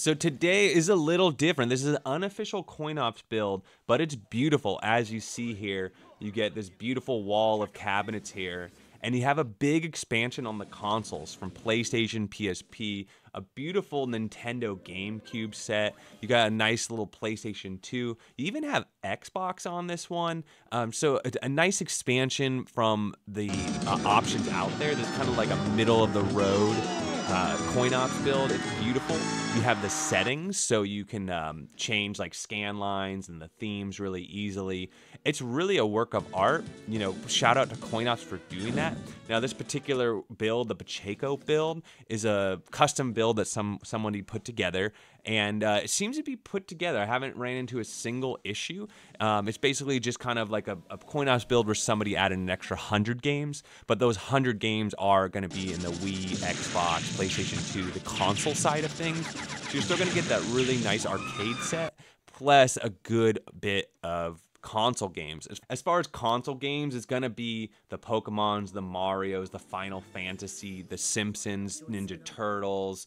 So today is a little different. This is an unofficial CoinOps build, but it's beautiful. As you see here, you get this beautiful wall of cabinets here, and you have a big expansion on the consoles from PlayStation, PSP, a beautiful Nintendo GameCube set. You got a nice little PlayStation 2. You even have Xbox on this one. So a nice expansion from the options out there. There's kind of like a middle of the road CoinOps build. It's beautiful. You have the settings, so you can change like scan lines and the themes really easily. It's really a work of art. You know, shout out to CoinOps for doing that. Now, this particular build, the Pacheco build, is a custom build that somebody put together, and it seems to be put together. I haven't ran into a single issue. It's basically just kind of like a CoinOps build where somebody added an extra 100 games, but those 100 games are going to be in the Wii, Xbox, PlayStation 2, the console side of things. So you're still going to get that really nice arcade set, plus a good bit of console games. As far as console games, it's gonna be the Pokemons, the Marios, the Final Fantasy, the Simpsons, Ninja Turtles,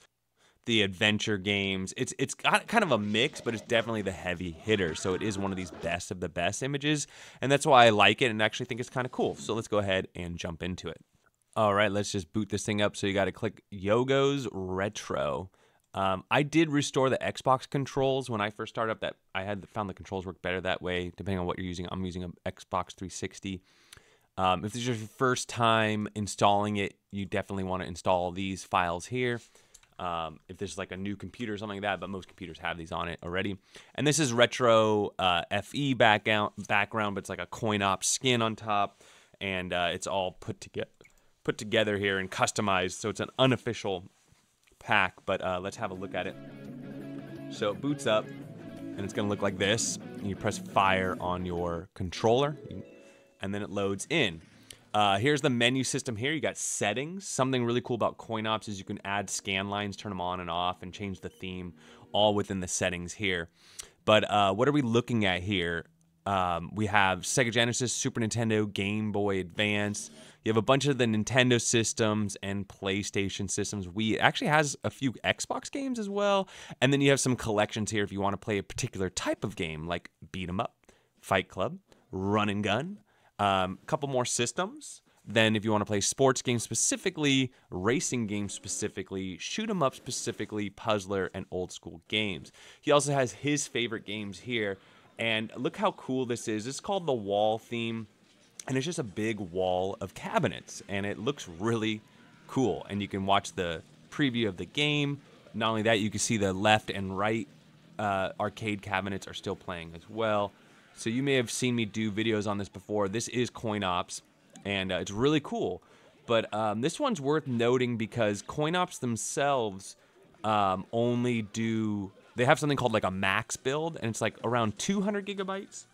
the adventure games. It's got kind of a mix, but it's definitely the heavy hitter. So it is one of these best of the best images, and that's why I like it and actually think it's kind of cool. So let's go ahead and jump into it. All right, let's just boot this thing up. So you got to click Yogo's Retro. I did restore the Xbox controls when I first started up. That I had found the controls work better that way, depending on what you're using. I'm using an Xbox 360. If this is your first time installing it, you definitely want to install these files here. If this is like a new computer or something like that, but most computers have these on it already. And this is retro FE background, but it's like a CoinOps skin on top, and it's all put together here and customized. So it's an unofficial pack, but let's have a look at it. So it boots up and it's gonna look like this. You press fire on your controller and then it loads in. Here's the menu system here. You got settings. Something really cool about CoinOps is you can add scan lines, turn them on and off, and change the theme all within the settings here. But what are we looking at here? We have Sega Genesis, Super Nintendo, Game Boy Advance. You have a bunch of the Nintendo systems and PlayStation systems. Wii actually has a few Xbox games as well. And then you have some collections here if you want to play a particular type of game, like Beat 'em Up, Fight Club, Run and Gun. A couple more systems. Then if you want to play sports games specifically, racing games specifically, shoot 'em up specifically, Puzzler, and old school games. He also has his favorite games here. And look how cool this is. It's called the wall theme, and it's just a big wall of cabinets, and it looks really cool. And you can watch the preview of the game. Not only that, you can see the left and right arcade cabinets are still playing as well. So you may have seen me do videos on this before. This is CoinOps, and it's really cool. But this one's worth noting because CoinOps themselves only do... They have something called like a max build, and it's like around 200 gigabytes,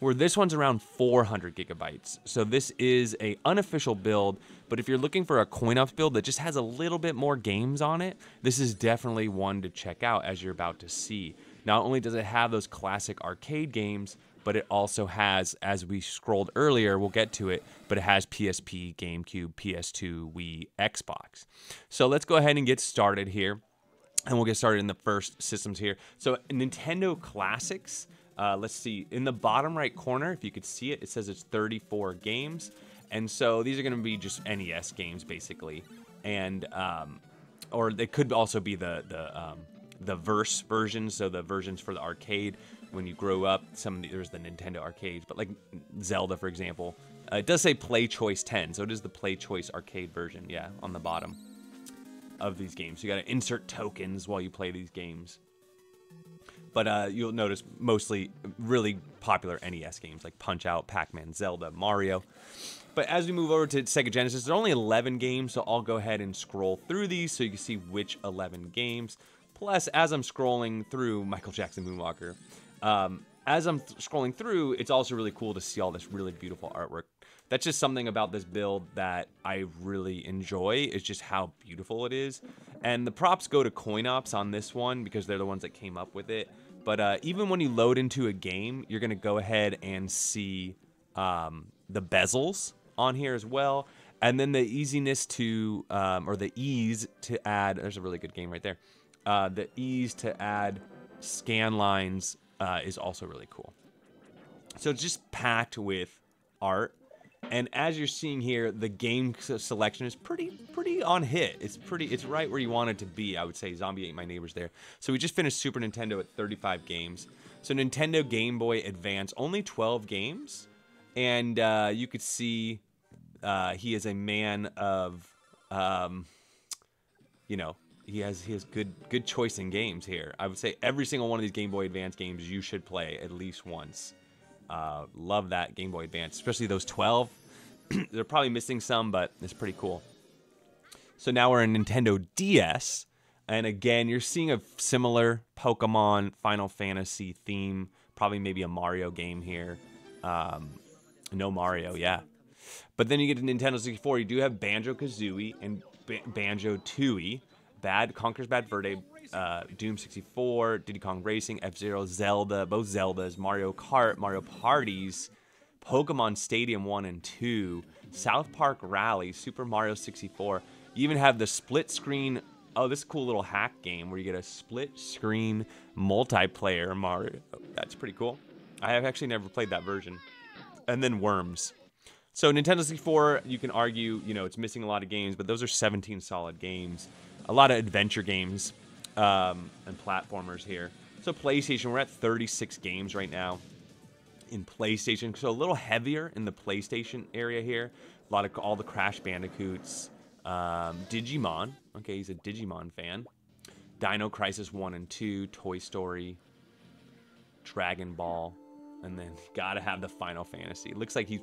where this one's around 400 gigabytes. So this is a unofficial build, but if you're looking for a CoinOps build that just has a little bit more games on it, this is definitely one to check out, as you're about to see. Not only does it have those classic arcade games, but it also has, as we scrolled earlier, we'll get to it, but it has PSP, GameCube, PS2, Wii, Xbox. So let's go ahead and get started here. And we'll get started in the first systems here. So Nintendo Classics, let's see, in the bottom right corner, if you could see it, it says it's 34 games. And so these are going to be just NES games, basically. And, or they could also be the Verse versions, so the versions for the arcade. When you grow up, there's the Nintendo arcades, but like Zelda, for example. It does say Play Choice 10, so it is the Play Choice arcade version, yeah, on the bottom of these games. So you got to insert tokens while you play these games. But you'll notice mostly really popular NES games like Punch-Out, Pac-Man, Zelda, Mario. But as we move over to Sega Genesis, there are only 11 games, so I'll go ahead and scroll through these so you can see which 11 games. Plus, as I'm scrolling through Michael Jackson Moonwalker, as I'm scrolling through, it's also really cool to see all this really beautiful artwork. That's just something about this build that I really enjoy, is just how beautiful it is. And the props go to CoinOps on this one because they're the ones that came up with it. But even when you load into a game, you're going to go ahead and see the bezels on here as well. And then the ease to add, there's a really good game right there. the ease to add scan lines is also really cool. So it's just packed with art. And as you're seeing here, the game selection is pretty on hit. It's right where you want it to be. I would say Zombie Ate My Neighbors there. So we just finished Super Nintendo at 35 games. So Nintendo Game Boy Advance, only 12 games. And you could see he is a man of, you know, he has good choice in games here. I would say every single one of these Game Boy Advance games you should play at least once. Love that Game Boy Advance, especially those 12. They're probably missing some, but it's pretty cool. So now we're in Nintendo DS, and again, you're seeing a similar Pokemon, Final Fantasy theme, probably maybe a Mario game here. No Mario, yeah. But then you get to Nintendo 64, you do have Banjo-Kazooie and Banjo-Tooie, Conker's Bad Fur Day, Doom 64, Diddy Kong Racing, F-Zero, Zelda, both Zeldas, Mario Kart, Mario Parties, Pokemon Stadium 1 and 2, South Park Rally, Super Mario 64. You even have the split screen, oh, this cool little hack game where you get a split screen multiplayer Mario. That's pretty cool. I have actually never played that version. And then Worms. So Nintendo 64, you can argue, you know, it's missing a lot of games, but those are 17 solid games. A lot of adventure games and platformers here. So PlayStation, we're at 36 games right now in PlayStation. So a little heavier in the PlayStation area here. A lot of all the Crash Bandicoots, Digimon. Okay, he's a Digimon fan. Dino Crisis 1 and 2, Toy Story, Dragon Ball, and then gotta have the Final Fantasy. It looks like he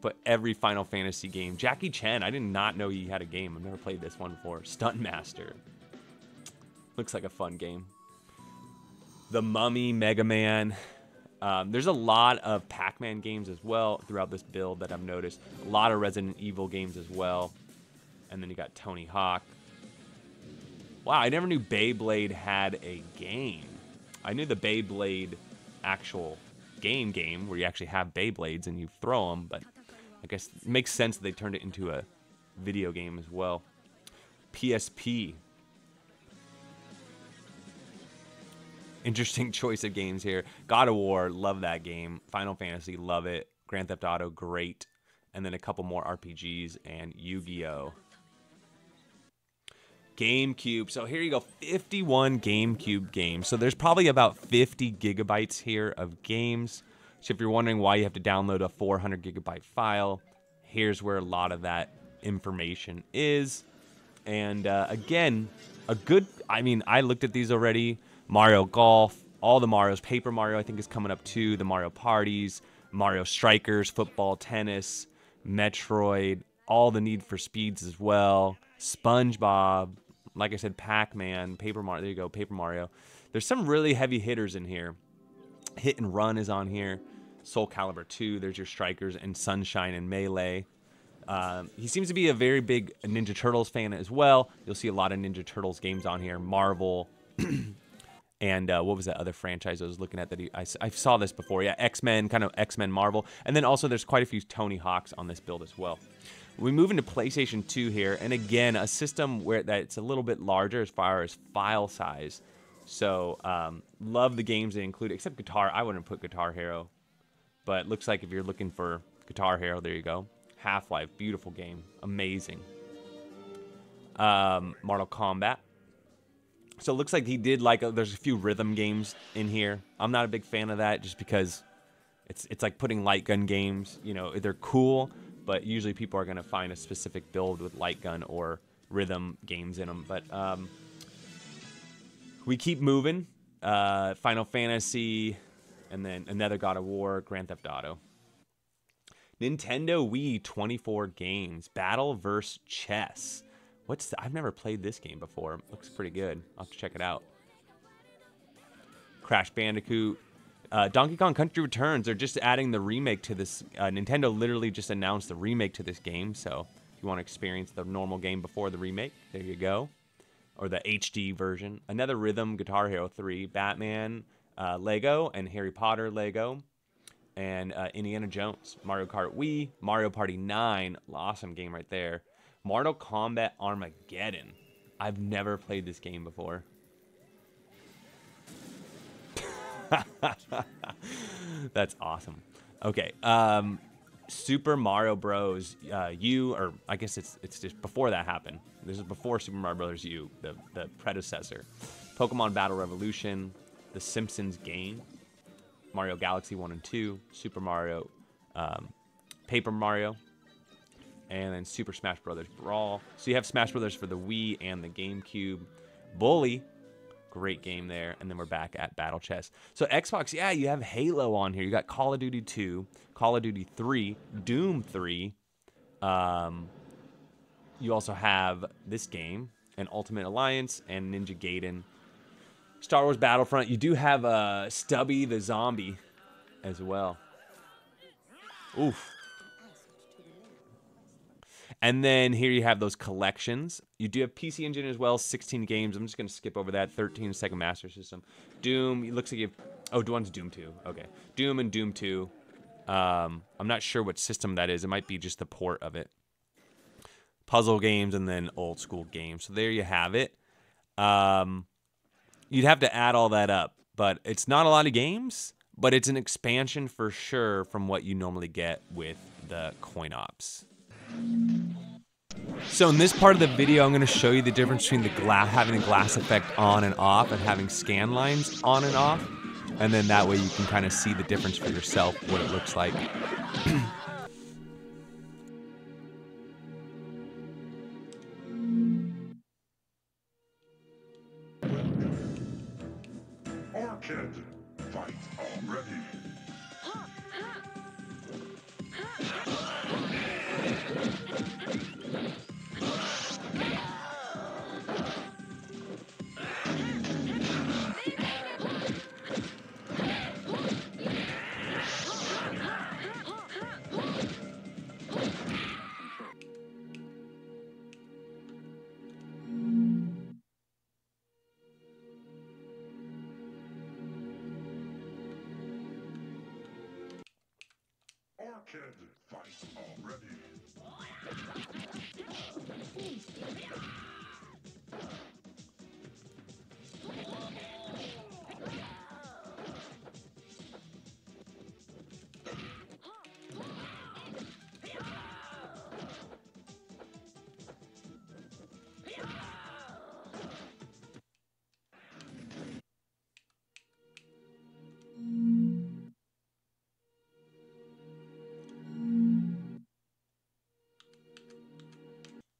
put every Final Fantasy game. Jackie Chan, I did not know he had a game. I've never played this one before. Stuntmaster. Looks like a fun game. The Mummy, Mega Man. There's a lot of Pac-Man games as well throughout this build that I've noticed. A lot of Resident Evil games as well. And then you got Tony Hawk. Wow, I never knew Beyblade had a game. I knew the Beyblade actual game where you actually have Beyblades and you throw them, but I guess it makes sense that they turned it into a video game as well. PSP. Interesting choice of games here. God of War, love that game. Final Fantasy, love it. Grand Theft Auto, great. And then a couple more RPGs and Yu-Gi-Oh. GameCube. So here you go, 51 GameCube games. So there's probably about 50 gigabytes here of games. So if you're wondering why you have to download a 400 gigabyte file, here's where a lot of that information is. And again, a good, I mean, I looked at these already. Mario Golf, all the Marios. Paper Mario, I think, is coming up too. The Mario Parties, Mario Strikers, football, tennis, Metroid, all the Need for Speeds as well. SpongeBob, like I said, Pac-Man, Paper Mario. There you go, Paper Mario. There's some really heavy hitters in here. Hit and Run is on here. Soul Calibur 2, there's your Strikers, and Sunshine and Melee. He seems to be a very big Ninja Turtles fan as well. You'll see a lot of Ninja Turtles games on here. Marvel, and what was that other franchise I was looking at that I saw this before? Yeah, X-Men, kind of X-Men Marvel. And then also there's quite a few Tony Hawks on this build as well. We move into PlayStation 2 here, and again, a system where that's a little bit larger as far as file size. So, love the games they include, except Guitar. I wouldn't put Guitar Hero, but it looks like if you're looking for Guitar Hero, there you go. Half-Life, beautiful game, amazing. Mortal Kombat. So it looks like he did like, there's a few rhythm games in here. I'm not a big fan of that just because it's like putting light gun games, you know, they're cool, but usually people are going to find a specific build with light gun or rhythm games in them. But we keep moving. Final Fantasy, and then another God of War, Grand Theft Auto. Nintendo Wii, 24 games. Battle vs. Chess. What's the, I've never played this game before. It looks pretty good. I'll have to check it out. Crash Bandicoot. Donkey Kong Country Returns, they're just adding the remake to this. Nintendo literally just announced the remake to this game, so if you want to experience the normal game before the remake, there you go. Or the HD version. Another rhythm, Guitar Hero 3, Batman, Lego, and Harry Potter Lego, and Indiana Jones, Mario Kart Wii, Mario Party 9, awesome game right there. Mortal Kombat Armageddon. I've never played this game before. That's awesome. Okay, Super Mario Bros. U, or I guess it's just before that happened. This is before Super Mario Bros. U, the predecessor. Pokemon Battle Revolution, The Simpsons game, Mario Galaxy 1 and 2, Super Mario, Paper Mario, and then Super Smash Brothers Brawl. So you have Smash Brothers for the Wii and the GameCube. Bully, great game there. And then we're back at Battle Chess. So Xbox, yeah, you have Halo on here. You got Call of Duty 2, Call of Duty 3, Doom 3. You also have this game, and Ultimate Alliance, and Ninja Gaiden. Star Wars Battlefront. You do have Stubby the Zombie as well. Oof. And then here you have those collections. You do have PC Engine as well, 16 games. I'm just going to skip over that. 13 Sega Master System. Doom, it looks like you have... Oh, one's Doom 2. Okay. Doom and Doom 2. I'm not sure what system that is. It might be just the port of it. Puzzle games and then old school games. So there you have it. You'd have to add all that up. But it's not a lot of games, but it's an expansion for sure from what you normally get with the CoinOps. So in this part of the video, I'm going to show you the difference between the having the glass effect on and off and having scan lines on and off. And then that way you can kind of see the difference for yourself, what it looks like.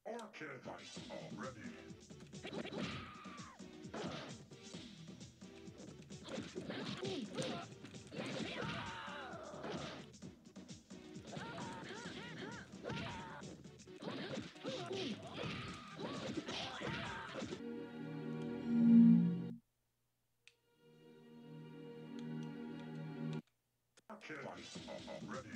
Orchid, fight already.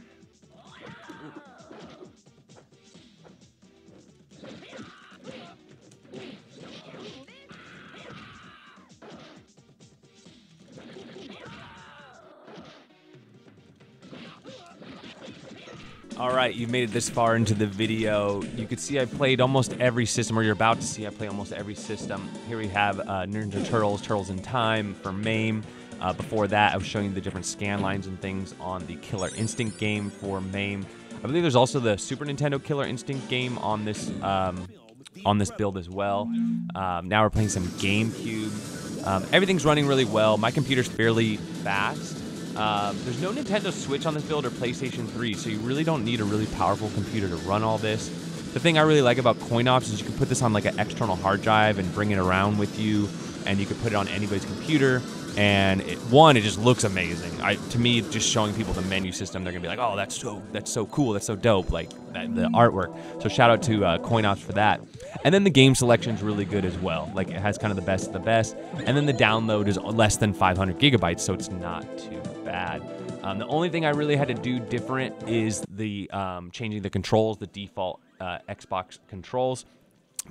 All right, you've made it this far into the video. You can see I played almost every system, or you're about to see I play almost every system. Here we have Ninja Turtles, Turtles in Time for MAME. Before that, I was showing you the different scan lines and things on the Killer Instinct game for MAME. I believe there's also the Super Nintendo Killer Instinct game on this build as well. Now we're playing some GameCube. Everything's running really well. My computer's fairly fast. There's no Nintendo Switch on this build or PlayStation 3, so you really don't need a really powerful computer to run all this. The thing I really like about CoinOps is you can put this on like an external hard drive and bring it around with you, and you can put it on anybody's computer, and it just looks amazing. To me, just showing people the menu system, they're going to be like, oh, that's so cool, that's so dope, like the artwork. So shout out to CoinOps for that. And then the game selection's really good as well. Like it has kind of the best of the best. And then the download is less than 500 gigabytes, so it's not too bad. The only thing I really had to do different is the changing the controls, the default Xbox controls.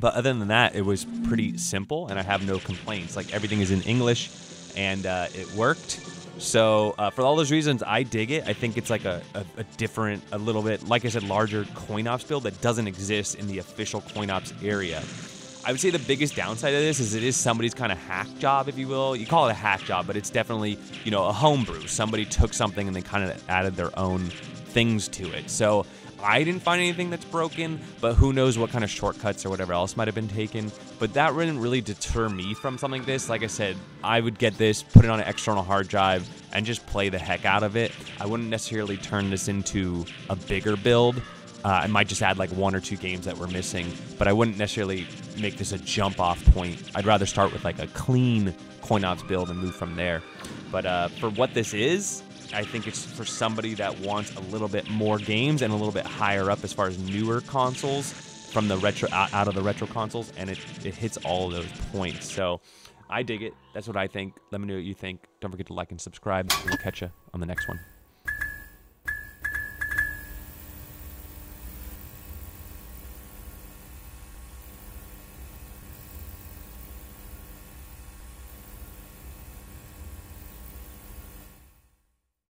But other than that, it was pretty simple, and I have no complaints. Like everything is in English, and it worked. So for all those reasons, I dig it. I think it's like a different, a little bit, like I said, larger CoinOps build that doesn't exist in the official CoinOps area. I would say the biggest downside of this is it is somebody's kind of hack job, if you will. You call it a hack job, but it's definitely, you know, a homebrew. Somebody took something and they kind of added their own things to it. So I didn't find anything that's broken, but who knows what kind of shortcuts or whatever else might have been taken. But that wouldn't really deter me from something like this. Like I said, I would get this, put it on an external hard drive, and just play the heck out of it. I wouldn't necessarily turn this into a bigger build. I might just add like one or two games that were missing, but I wouldn't necessarily make this a jump off point. I'd rather start with like a clean CoinOps build and move from there. But for what this is, I think it's for somebody that wants a little bit more games and a little bit higher up as far as newer consoles from the retro, out of the retro consoles, and it hits all of those points. So I dig it. That's what I think. Let me know what you think. Don't forget to like and subscribe. We'll catch you on the next one.